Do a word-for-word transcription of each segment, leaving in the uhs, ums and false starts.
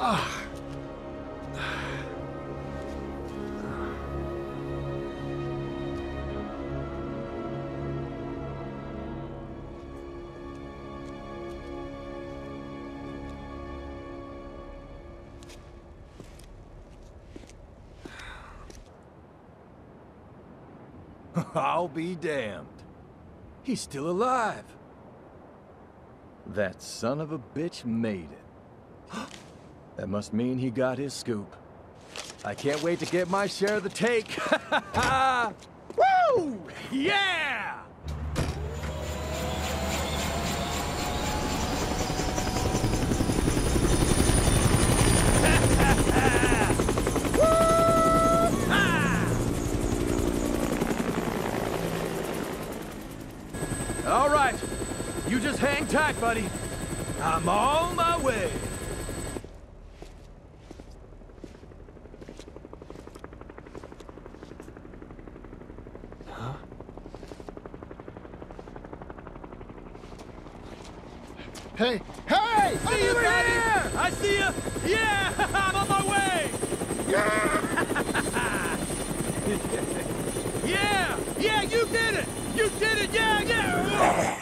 Ah. I'll be damned. He's still alive. That son of a bitch made it. That must mean he got his scoop. I can't wait to get my share of the take. Woo! Yeah! All right, you just hang tight, buddy. I'm on my way. Huh? Hey, hey! See you there! I see you. Yeah, I'm on my way. Yeah! Yeah, yeah, you did it. You did it! Yeah, yeah!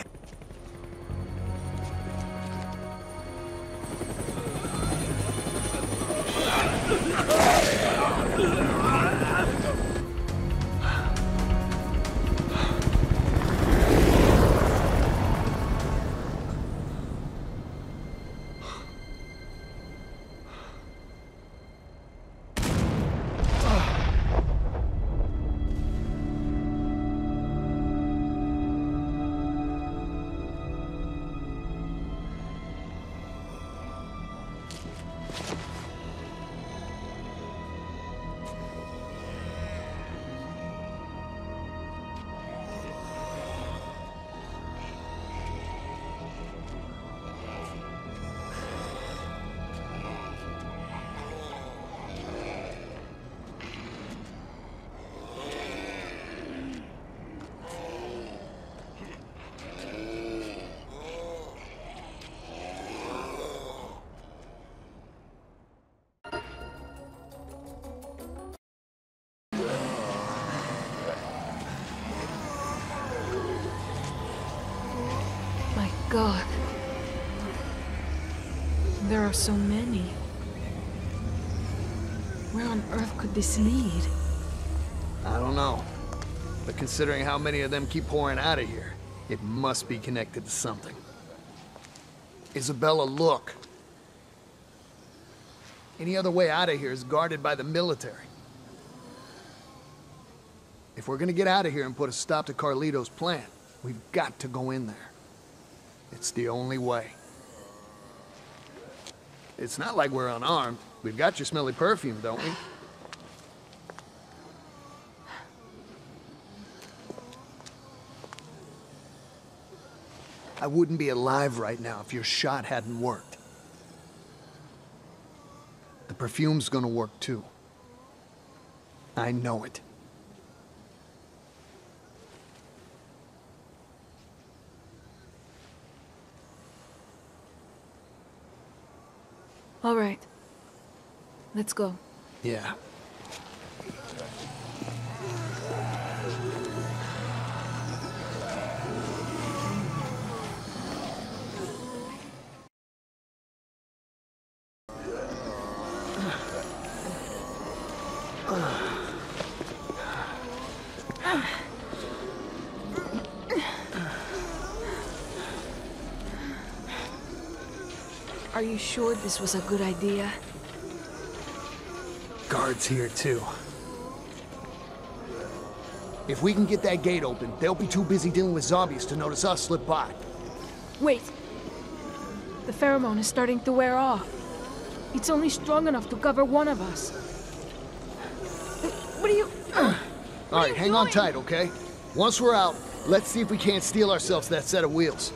God, there are so many. Where on earth could this lead? I don't know, but considering how many of them keep pouring out of here, it must be connected to something. Isabella, look. Any other way out of here is guarded by the military. If we're gonna get out of here and put a stop to Carlito's plan, we've got to go in there. It's the only way. It's not like we're unarmed. We've got your smelly perfume, don't we? I wouldn't be alive right now if your shot hadn't worked. The perfume's gonna work too. I know it. All right. Let's go. Yeah. Are you sure this was a good idea? Guards here too. If we can get that gate open, they'll be too busy dealing with zombies to notice us slip by. Wait. The pheromone is starting to wear off. It's only strong enough to cover one of us. What are you... All right, hang on tight, okay? Once we're out, let's see if we can't steal ourselves that set of wheels.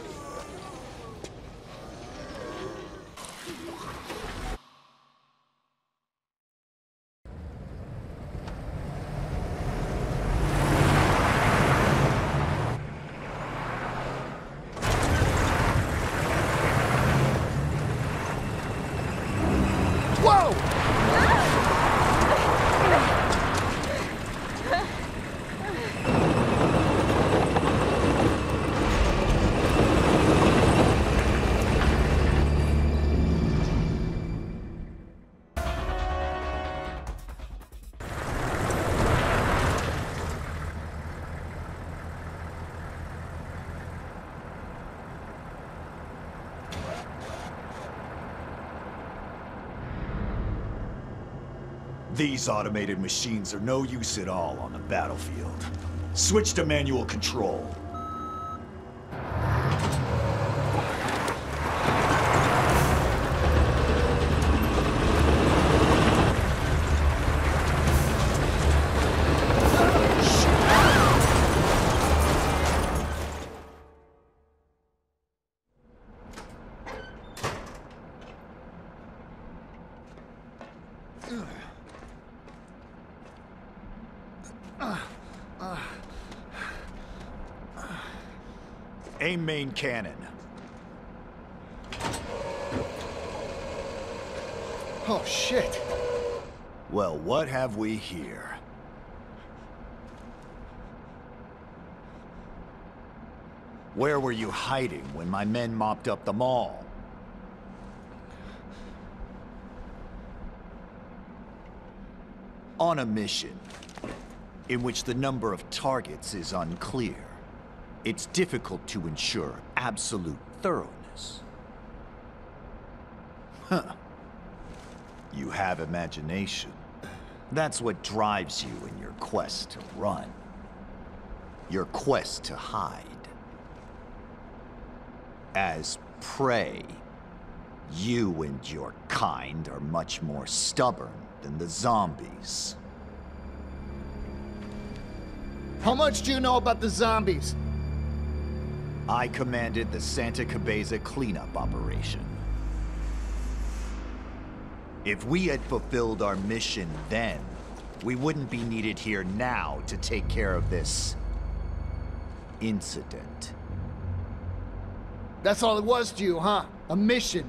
These automated machines are no use at all on the battlefield. Switch to manual control. Aim main cannon. Oh, shit. Well, what have we here? Where were you hiding when my men mopped up the mall? On a mission in which the number of targets is unclear. It's difficult to ensure absolute thoroughness. Huh. You have imagination. That's what drives you in your quest to run. Your quest to hide. As prey, you and your kind are much more stubborn than the zombies. How much do you know about the zombies? I commanded the Santa Cabeza cleanup operation. If we had fulfilled our mission then, we wouldn't be needed here now to take care of this incident. That's all it was to you, huh? A mission.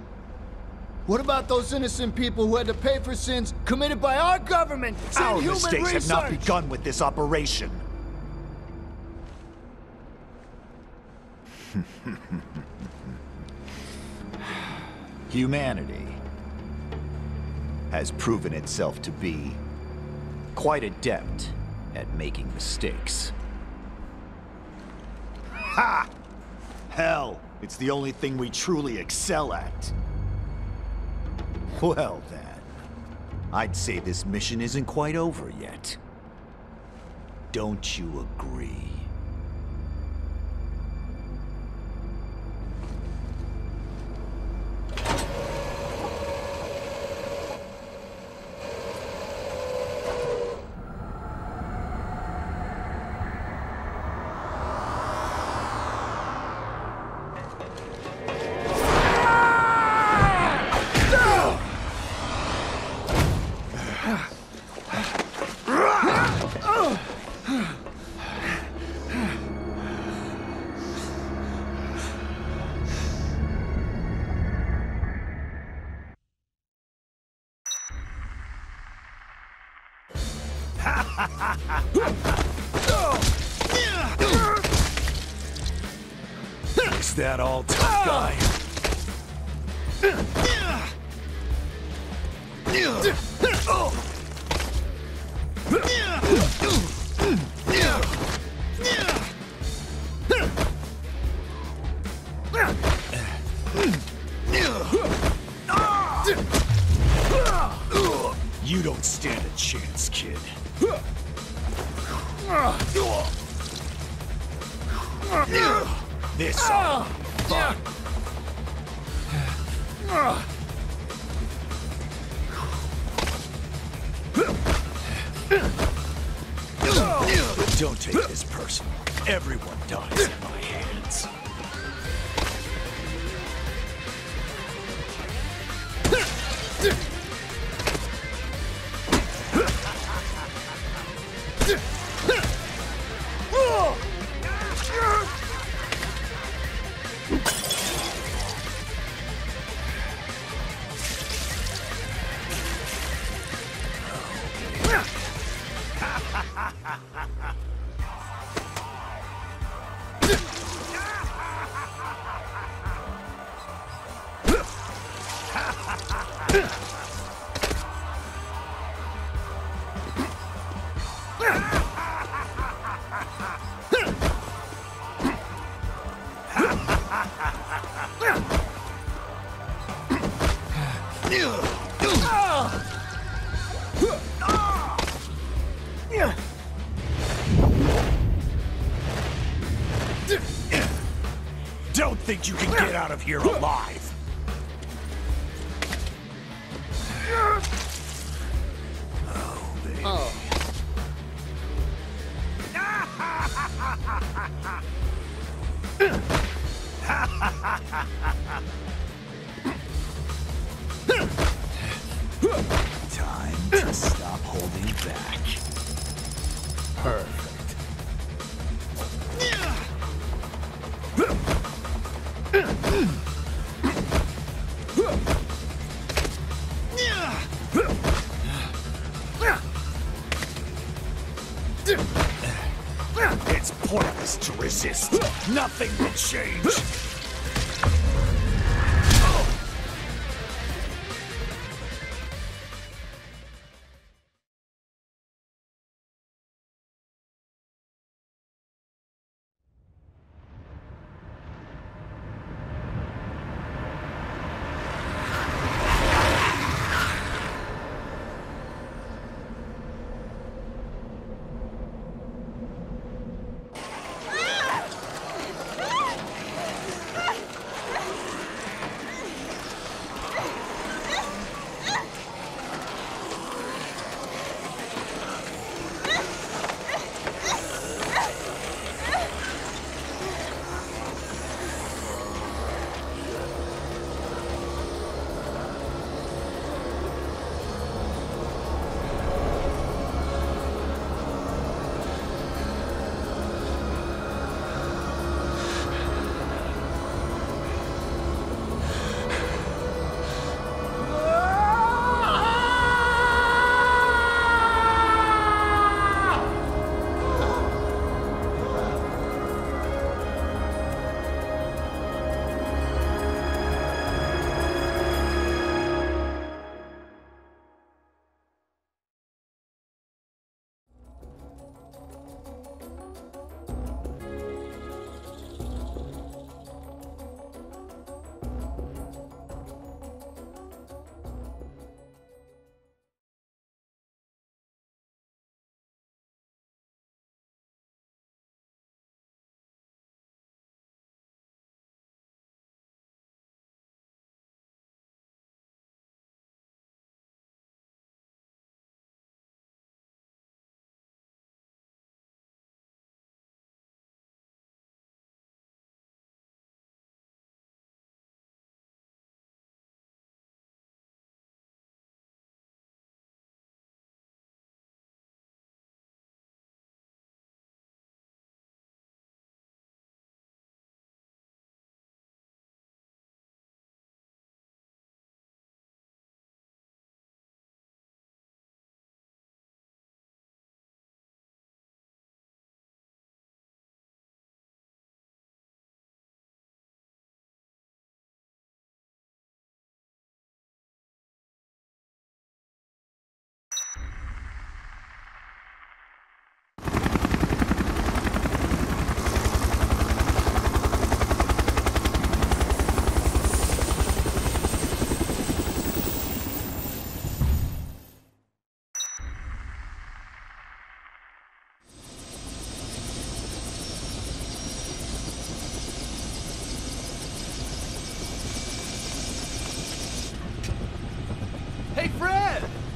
What about those innocent people who had to pay for sins committed by our government? Our mistakes have not begun with this operation. Humanity has proven itself to be quite adept at making mistakes. Ha! Hell, it's the only thing we truly excel at. Well then, I'd say this mission isn't quite over yet. Don't you agree? Is that all, tough guy? You don't stand a chance, kid. This uh, fuck. Uh, Don't take this personal. Everyone dies at my hands. No! think you can get out of here alive. Oh, baby. Oh. Time to stop holding back. Perfect. It's pointless to resist. Nothing will change.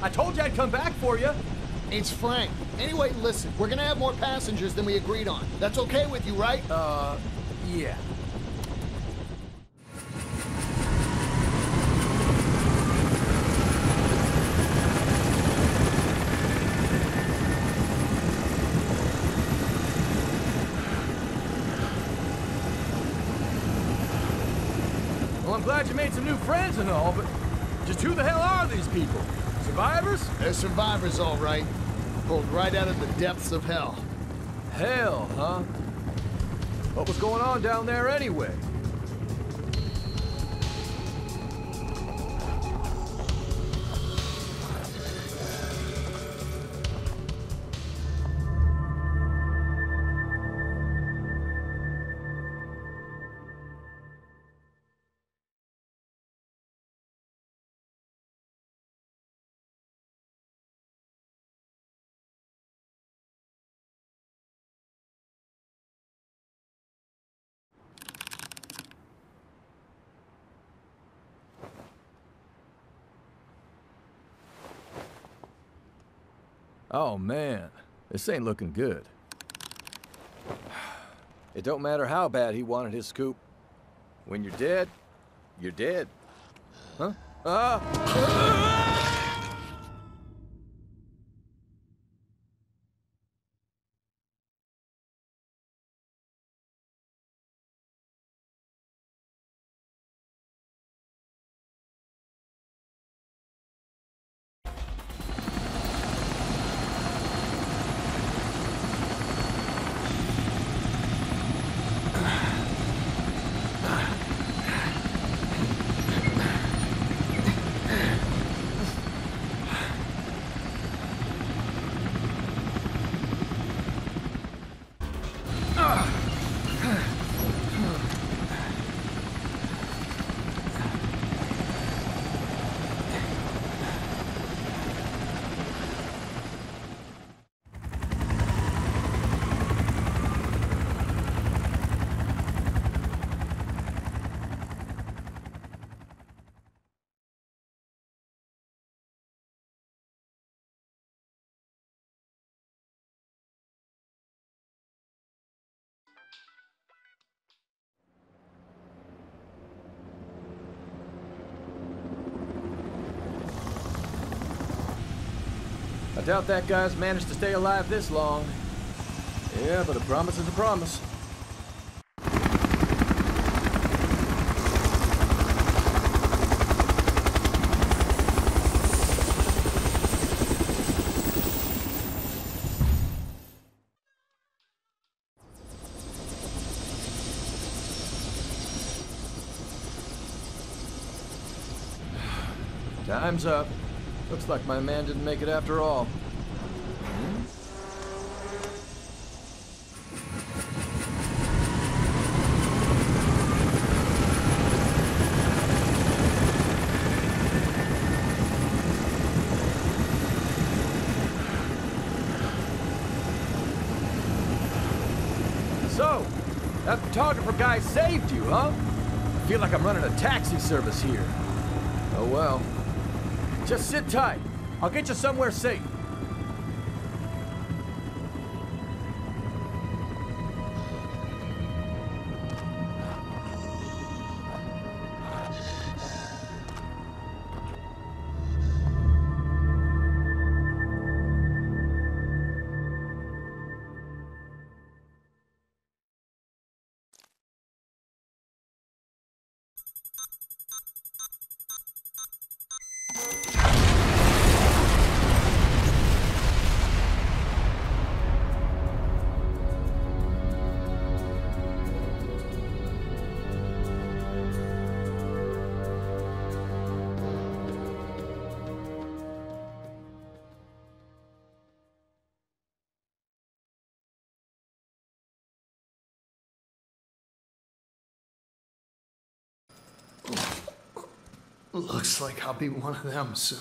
I told you I'd come back for you. It's Frank. Anyway, listen, we're gonna have more passengers than we agreed on. That's okay with you, right? Uh, yeah. Well, I'm glad you made some new friends and all, but just who the hell are these people? Survivors? They're survivors, all right. Pulled right out of the depths of hell. Hell, huh? What was going on down there anyway? Oh man, this ain't looking good. It don't matter how bad he wanted his scoop. When you're dead, you're dead. Huh? Ah! I doubt that guy's managed to stay alive this long. Yeah, but a promise is a promise. Time's up. Looks like my man didn't make it after all. So, that photographer guy saved you, huh? I feel like I'm running a taxi service here. Oh well. Just sit tight. I'll get you somewhere safe. Looks like I'll be one of them soon.